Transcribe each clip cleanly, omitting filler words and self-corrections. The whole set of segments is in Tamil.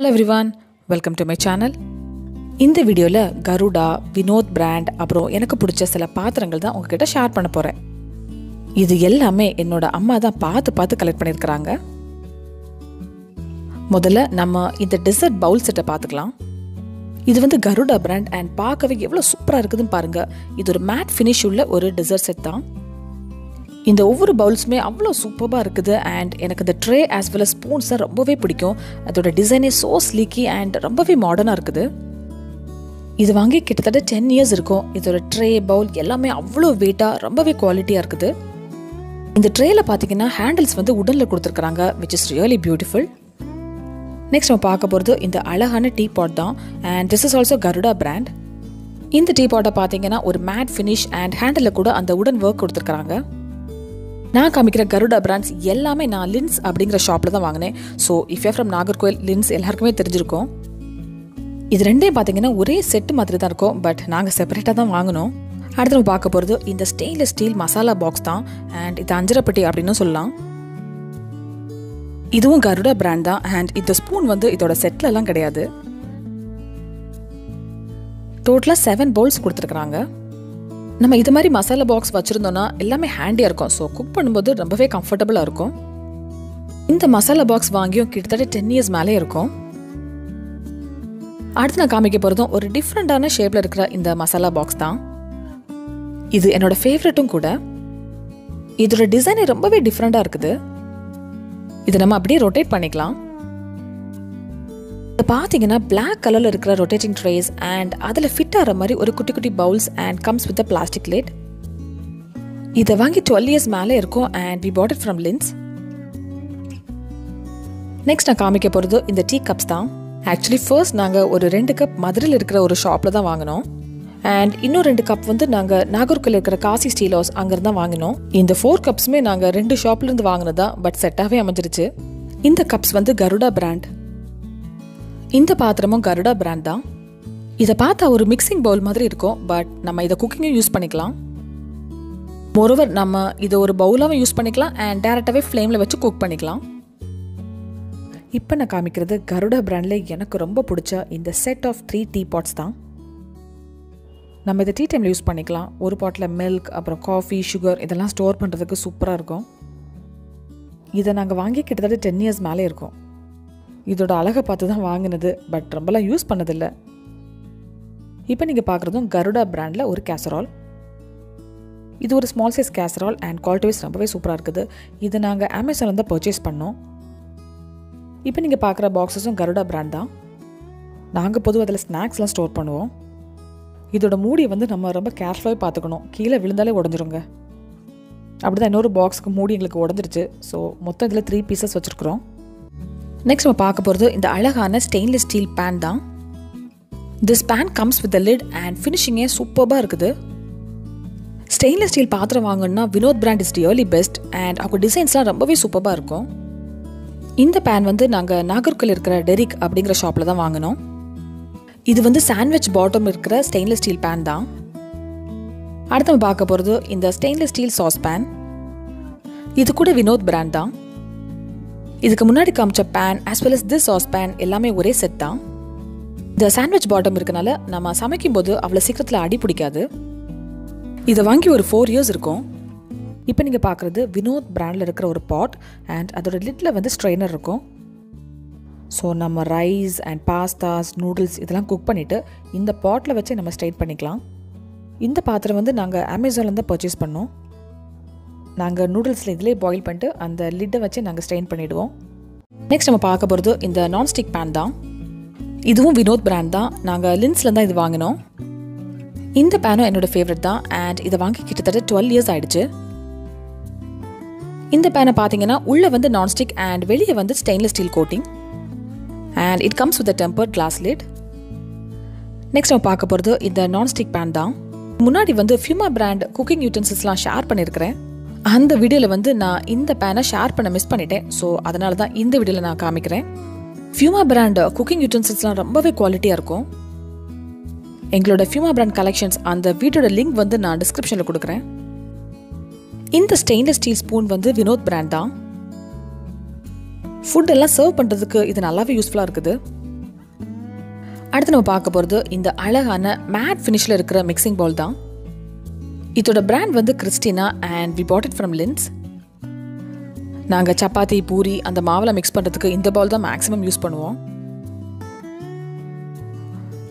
Hello everyone, welcome to my channel. In this video, Garuda, Vinod brand, and எனக்கு பிடிச்ச சில பாத்திரங்கள் தான் உங்ககிட்ட ஷேர் பண்ண போறேன். இது எல்லாமே என்னோட அம்மா தான் பார்த்து கலெக்ட் பண்ணிருக்காங்க. முதல்ல நம்ம இந்த டெசர்ட் பவுல் செட்டை பார்த்துக்கலாம். இது வந்து Garuda brand and பார்க்கவே எவ்வளவு சூப்பரா இருக்குதுன்னு பாருங்க. இது ஒரு மேட் finish உள்ள ஒரு டெசர்ட் செட் தான். இந்த ஒவ்வொரு பவுல்ஸ்மே அவ்வளோ சூப்பராக இருக்குது அண்ட் எனக்கு இந்த tray as well as spoons தான் ரொம்பவே பிடிக்கும். அதோட டிசைனே சோ ஸ்லீக்கி அண்ட் ரொம்பவே மாடர்னாக இருக்குது. இது வாங்கி கிட்டத்தட்ட 10 years இருக்கும். இதோட ட்ரே பவுல் எல்லாமே அவ்வளோ வெயிட்டாக ரொம்பவே குவாலிட்டியாக இருக்குது. இந்த ட்ரேயில் பார்த்தீங்கன்னா ஹேண்டில்ஸ் வந்து உடனில் கொடுத்துருக்குறாங்க, which is really beautiful. Next நம்ம பார்க்க போகிறது இந்த அழகான டீ பாட் தான் and this is also Garuda brand. இந்த டீ பாட்டை பார்த்தீங்கன்னா ஒரு மேட் ஃபினிஷ் அண்ட் ஹேண்டில் கூட அந்த உடன் ஒர்க் கொடுத்துருக்குறாங்க. நான் காமிக்கிற Garuda பிராண்ட்ஸ் எல்லாமே நான் Lins அப்படிங்கிற ஷாப்பில் தான் வாங்கினேன். So if you from Nagercoil Lins எல்லாருக்குமே தெரிஞ்சிருக்கும். இது ரெண்டே பார்த்தீங்கன்னா ஒரே செட்டு மாதிரி தான் இருக்கும், பட் நாங்கள் செப்பரேட்டாக தான் வாங்கினோம். அடுத்து நம்ம பார்க்க போகிறது இந்த ஸ்டெயின்லெஸ் ஸ்டீல் மசாலா பாக்ஸ் தான் அண்ட் இது 5.5 பெட்டி அப்படின்னு சொல்லலாம். இதுவும் Garuda பிராண்ட் தான் அண்ட் இந்த ஸ்பூன் வந்து இதோட செட்லலாம் கிடையாது. டோட்டலாக 7 bowls கொடுத்துருக்குறாங்க. நம்ம இது மாதிரி மசாலா பாக்ஸ் வச்சுருந்தோன்னா எல்லாமே ஹேண்டியாக இருக்கும். ஸோ குக் பண்ணும்போது ரொம்பவே கம்ஃபர்டபுளாக இருக்கும். இந்த மசாலா பாக்ஸ் வாங்கியும் கிட்டத்தட்ட 10 years மேலே இருக்கும். அடுத்து நான் காமிக்க போகிறதும் ஒரு டிஃப்ரெண்ட்டான ஷேப்பில் இருக்கிற இந்த மசாலா பாக்ஸ் தான். இது என்னோட ஃபேவரட்டும் கூட. இதோட டிசைனே ரொம்பவே டிஃப்ரெண்ட்டாக இருக்குது. இதை நம்ம அப்படியே ரொட்டேட் பண்ணிக்கலாம். இது பார்த்தீங்கன்னா பிளாக் கலரில் இருக்கிற ரொட்டேட்டிங் ட்ரேஸ் அண்ட் அதில் ஃபிட் ஆகிற மாதிரி ஒரு குட்டி குட்டி bowls and comes with a plastic lid. இதை வாங்கி 12 years மேலே இருக்கும் and we bought it from Lins. Next நான் காமிக்க போகிறது இந்த டீ கப்ஸ் தான். ஆக்சுவலி ஃபர்ஸ்ட் நாங்கள் ஒரு 2 cup மதுரையில் இருக்கிற ஒரு ஷாப்பில் தான் வாங்கினோம் அண்ட் இன்னும் 2 cup வந்து நாங்கள் நாகர்கோயில் இருக்கிற காசி ஸ்டீல் ஹவுஸ் அங்கேருந்து தான் வாங்கினோம். இந்த 4 cups நாங்கள் 2 shopலேருந்து வாங்கினதான், பட் செட்டாகவே அமைஞ்சிருச்சு. இந்த கப்ஸ் வந்து Garuda பிராண்ட். இந்த பாத்திரமும் Garuda பிராண்ட் தான். இதை பார்த்தா ஒரு மிக்சிங் பவுல் மாதிரி இருக்கும், பட் நம்ம இதை குக்கிங்கும் யூஸ் பண்ணிக்கலாம். மோரோவர் நம்ம இதை ஒரு பவுலாகவும் யூஸ் பண்ணிக்கலாம் அண்ட் டேரெக்டாகவே ஃப்ளேமில் வச்சு குக் பண்ணிக்கலாம். இப்போ நான் காமிக்கிறது Garuda பிராண்டில் எனக்கு ரொம்ப பிடிச்ச இந்த செட் ஆஃப் 3 tea pots தான். நம்ம இதை டீ டைமில் யூஸ் பண்ணிக்கலாம். ஒரு பாட்டில் மில்க், அப்புறம் காஃபி, சுகர் இதெல்லாம் ஸ்டோர் பண்ணுறதுக்கு சூப்பராக இருக்கும். இதை நாங்கள் வாங்கி கிட்டத்தட்ட 10 years மேலே இருக்கும். இதோட அழகை பார்த்து தான் வாங்கினது, பட் ரொம்பலாம் யூஸ் பண்ணதில்லை. இப்போ நீங்கள் பார்க்குறதும் Garuda பிராண்டில் ஒரு கேசரால். இது ஒரு small size casserole and quality wise ரொம்பவே சூப்பராக இருக்குது. இது நாங்கள் அமேசானில் தான் பர்ச்சேஸ் பண்ணோம். இப்போ நீங்கள் பார்க்குற பாக்ஸஸும் Garuda பிராண்ட் தான். நாங்கள் பொதுவாக அதில் ஸ்நாக்ஸ்லாம் ஸ்டோர் பண்ணுவோம். இதோட மூடியை வந்து நம்ம ரொம்ப கேர்ஃபுல்லாக பார்த்துக்கணும், கீழே விழுந்தாலே உடஞ்சிருங்க. அப்படி தான் இன்னொரு பாக்ஸுக்கு மூடி எங்களுக்கு உடஞ்சிருச்சு. ஸோ மொத்தம் இதில் 3 pieces வச்சுருக்குறோம். நெக்ஸ்ட் நம்ம பார்க்க போகிறது இந்த அழகான ஸ்டெயின்லெஸ் ஸ்டீல் பேன் தான். This pan comes with the lid and ஃபினிஷிங்கே சூப்பராக இருக்குது. ஸ்டெயின்லெஸ் ஸ்டீல் பாத்திரம் வாங்கணும்னா Vinod brand is really best and அவங்க டிசைன்ஸ்லாம் ரொம்பவே சூப்பராக இருக்கும். இந்த பேன் வந்து நாங்கள் நாகர்கோயில் இருக்கிற டெரிக் அப்படிங்கிற ஷாப்பில் தான் வாங்கினோம். இது வந்து சாண்ட்விச் பாட்டம் இருக்கிற ஸ்டெயின்லெஸ் ஸ்டீல் பேன் தான். அடுத்து நம்ம பார்க்க போகிறது இந்த ஸ்டெயின்லெஸ் ஸ்டீல் சாஸ் பேன். இது கூட Vinod பிராண்ட் தான். இதுக்கு முன்னாடி காமிச்ச pan as well as this sauce pan எல்லாமே ஒரே செட் தான். இந்த சாண்ட்விச் பாட்டம் இருக்கனால நம்ம சமைக்கும் போது அவ்வளோ சீக்கிரத்தில் அடி பிடிக்காது. இதை வாங்கி ஒரு 4 years இருக்கும். இப்போ நீங்கள் பார்க்குறது Vinod பிராண்டில் இருக்கிற ஒரு பாட் அண்ட் அதோட லிட்டில் வந்து ஸ்ட்ரெயினர் இருக்கும். ஸோ நம்ம ரைஸ் அண்ட் பாஸ்தாஸ், நூடுல்ஸ் இதெல்லாம் குக் பண்ணிவிட்டு இந்த பாட்டில் வச்சு நம்ம ஸ்ட்ரெயின் பண்ணிக்கலாம். இந்த பாத்திரம் வந்து நாங்கள் அமேசானில் தான் பர்ச்சேஸ் பண்ணோம். நாங்கள் நூடுல்ஸில் இதிலே பாயில் பண்ணிட்டு அந்த லிட்டை வச்சு நாங்கள் ஸ்ட்ரெயின் பண்ணிவிடுவோம். நெக்ஸ்ட் நம்ம பார்க்க போகிறது இந்த நான்ஸ்டிக் பேன் தான். இதுவும் Vinod பிராண்ட் தான். நாங்கள் Linsல தான் இது வாங்கினோம். இந்த பேனும் என்னோடய ஃபேவரட் தான் அண்ட் இதை வாங்கி கிட்டத்தட்ட 12 years ஆகிடுச்சு. இந்த பேனை பார்த்தீங்கன்னா உள்ளே வந்து நான்ஸ்டிக் அண்ட் வெளியே வந்து stainless steel coating and it comes with a tempered glass lid. Next நம்ம பார்க்க போகிறது இந்த நான்ஸ்டிக் பேன் தான். முன்னாடி வந்து Fuma பிராண்ட் குக்கிங் யூட்டன்சில்ஸ்லாம் ஷேர் பண்ணியிருக்கிறேன். அந்த வீடியோவில் வந்து நான் இந்த பேனை ஷேர் பண்ண மிஸ் பண்ணிட்டேன். ஸோ அதனால தான் இந்த வீடியோவில் நான் காமிக்கிறேன். Fuma பிராண்ட் குக்கிங் யூட்டன்சில்ஸ்லாம் ரொம்பவே குவாலிட்டியாக இருக்கும். எங்களோட Fuma பிராண்ட் கலெக்ஷன்ஸ் அந்த வீடியோட லிங்க் வந்து நான் டிஸ்கிரிப்ஷனில் கொடுக்குறேன். இந்த ஸ்டெயின்லெஸ் ஸ்டீல் ஸ்பூன் வந்து Vinod பிராண்ட் தான். ஃபுட் எல்லாம் சர்வ் பண்ணுறதுக்கு இது நல்லாவே யூஸ்ஃபுல்லாக இருக்குது. அடுத்து நம்ம பார்க்க போகிறது இந்த அழகான மேட் ஃபினிஷில் இருக்கிற மிக்சிங் பவுல் தான். இதோட பிராண்ட் வந்து Christina and we bought it from லின்ஸ். நாங்கள் சப்பாத்தி பூரி அந்த மாவில் மிக்ஸ் பண்ணுறதுக்கு இந்த பவுல் தான் மேக்ஸிமம் யூஸ் பண்ணுவோம்.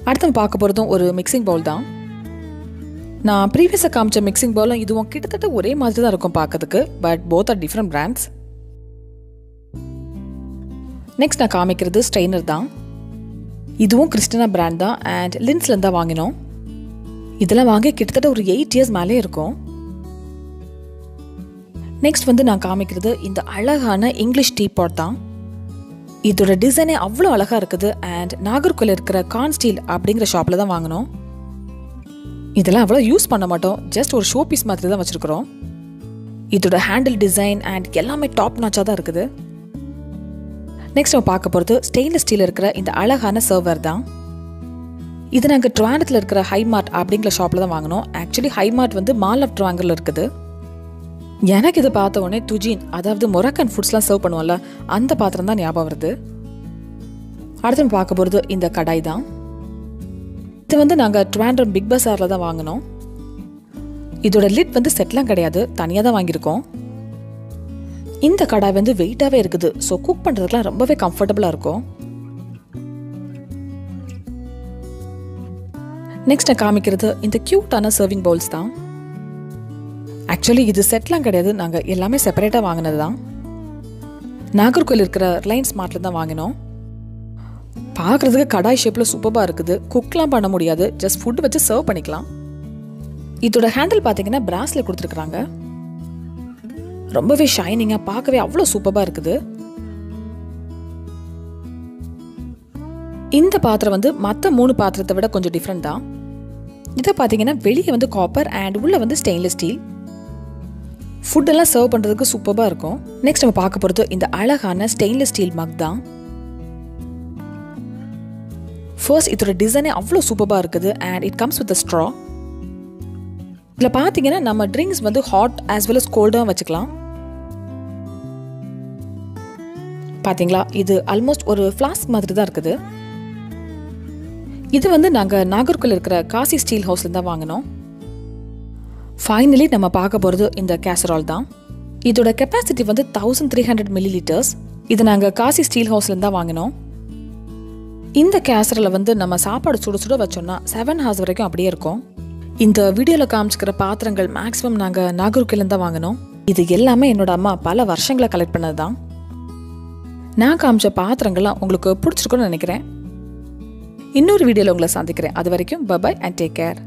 அடுத்து நம்ம பார்க்க போகிறதும் ஒரு மிக்சிங் பவுல் தான். நான் ப்ரீவியஸாக காமிச்ச மிக்சிங் பவுலும் இதுவும் கிட்டத்தட்ட ஒரே மாதிரி தான் இருக்கும் பார்க்கறதுக்கு, but both are different brands. Next நான் காமிக்கிறது ஸ்ட்ரெயினர் தான். இதுவும் கிறிஸ்டினா பிராண்ட் தான் அண்ட் லின்ஸ்லேருந்து தான் வாங்கினோம். இதெல்லாம் வாங்கி கிட்டத்தட்ட ஒரு 8 years மேலே இருக்கும். நெக்ஸ்ட் வந்து நான் காமிக்கிறது இந்த அழகான இங்கிலீஷ் டீ பாட் தான். இதோட டிசைனே அவ்வளோ அழகாக இருக்குது அண்ட் நாகர்கோவில் இருக்கிற கான்ஸ்டீல் அப்படிங்கிற ஷாப்பில் தான் வாங்கினோம். இதெல்லாம் அவ்வளோ யூஸ் பண்ண மாட்டோம், ஜஸ்ட் ஒரு ஷோ பீஸ் மாதிரி தான் வச்சுருக்கிறோம். இதோட ஹேண்டில் டிசைன் அண்ட் எல்லாமே டாப் நாச்சாக தான் இருக்குது. நெக்ஸ்ட் நம்ம பார்க்க போகிறது ஸ்டெயின்லெஸ் ஸ்டீல் இருக்கிற இந்த அழகான சர்வர் தான். இது நாங்கள் ட்ராண்டத்தில் இருக்கிற ஹைமார்ட் அப்படிங்கிற ஷாப்பில் தான் வாங்கினோம். ஆக்சுவலி ஹைமார்ட் வந்து மால் ஆஃப் ட்ராங்கரில் இருக்குது. எனக்கு இதை பார்த்த உடனே துஜின், அதாவது மொராக்கன் ஃபுட்ஸ்லாம் சர்வ் பண்ணுவோம்ல, அந்த பாத்திரம் தான் ஞாபகம் வருது. அடுத்து நம்ம பார்க்க போகிறது இந்த கடாய் தான். இது வந்து நாங்கள் ட்ராண்டம் பிக் பஸாரில் தான் வாங்கினோம். இதோட லிட் வந்து செட்லாம் கிடையாது, தனியாக தான் வாங்கியிருக்கோம். இந்த கடாய் வந்து வெயிட்டாகவே இருக்குது, ஸோ குக் பண்ணுறதுக்குலாம் ரொம்பவே கம்ஃபர்டபுளாக இருக்கும். நெக்ஸ்ட் நான் காமிக்கிறது இந்த க்யூட்டான சர்விங் பவுல்ஸ் தான். ஆக்சுவலி இது செட்லாம் கிடையாது, நாங்கள் எல்லாமே செப்பரேட்டாக வாங்கினது தான். நாகர்கோவில் இருக்கிற லைன்ஸ் மார்ட்டில் தான் வாங்கினோம். பார்க்குறதுக்கு கடாய் ஷேப்பில் சூப்பராக இருக்குது, குக்லாம் பண்ண முடியாது, ஜஸ்ட் ஃபுட் வச்சு சர்வ் பண்ணிக்கலாம். இதோட ஹேண்டில் பார்த்தீங்கன்னா பிராஸில் கொடுத்துருக்குறாங்க. ரொம்பவே ஷைனிங்காக பார்க்கவே அவ்வளோ சூப்பராக இருக்குது. இந்த பாத்திரம் வந்து மற்ற 3 பாத்திரத்தை விட கொஞ்சம் டிஃப்ரெண்ட் தான். இதை பார்த்தீங்கன்னா வெளியே வந்து காப்பர் அண்ட் உள்ளே வந்து ஸ்டெயின்லெஸ் ஸ்டீல். ஃபுட்டெல்லாம் சர்வ் பண்ணுறதுக்கு சூப்பராக இருக்கும். நெக்ஸ்ட் நம்ம பார்க்க போகிறது இந்த அழகான ஸ்டெயின்லெஸ் ஸ்டீல் மக் தான். ஃபர்ஸ்ட் இதோட டிசைனே அவ்வளோ சூப்பராக இருக்குது and it comes with a straw. இதில் பார்த்தீங்கன்னா நம்ம ட்ரிங்க்ஸ் வந்து ஹாட் ஆஸ் வெல் அஸ் கோல்டாக வச்சுக்கலாம். பார்த்தீங்களா, இது ஆல்மோஸ்ட் ஒரு ஃப்ளாஸ்க் மாதிரி தான் இருக்குது. இது வந்து நாங்கள் நாகர்கோவில் இருக்கிற காசி ஸ்டீல் ஹவுஸ்லேருந்து தான் வாங்கினோம். ஃபைனலி நம்ம பார்க்க போகிறது இந்த கேசரால் தான். இதோட கெப்பாசிட்டி வந்து 1300 ml. இது நாங்கள் காசி ஸ்டீல் ஹவுஸ்லேருந்து தான் வாங்கினோம். இந்த கேசரில் வந்து நம்ம சாப்பாடு சுட சுட வச்சோம்னா 7 hours வரைக்கும் அப்படியே இருக்கும். இந்த வீடியோவில் காமிச்சிக்கிற பாத்திரங்கள் மேக்ஸிமம் நாங்கள் நாகர்கோவிலேருந்து தான் வாங்கினோம். இது எல்லாமே என்னோட அம்மா பல வருஷங்களை கலெக்ட் பண்ணது தான். நான் காமிச்ச பாத்திரங்கள்லாம் உங்களுக்கு பிடிச்சிருக்குன்னு நினைக்கிறேன். இன்னொரு வீடியோவில் உங்களை சந்திக்கிறேன். அது வரைக்கும் bye bye and take care.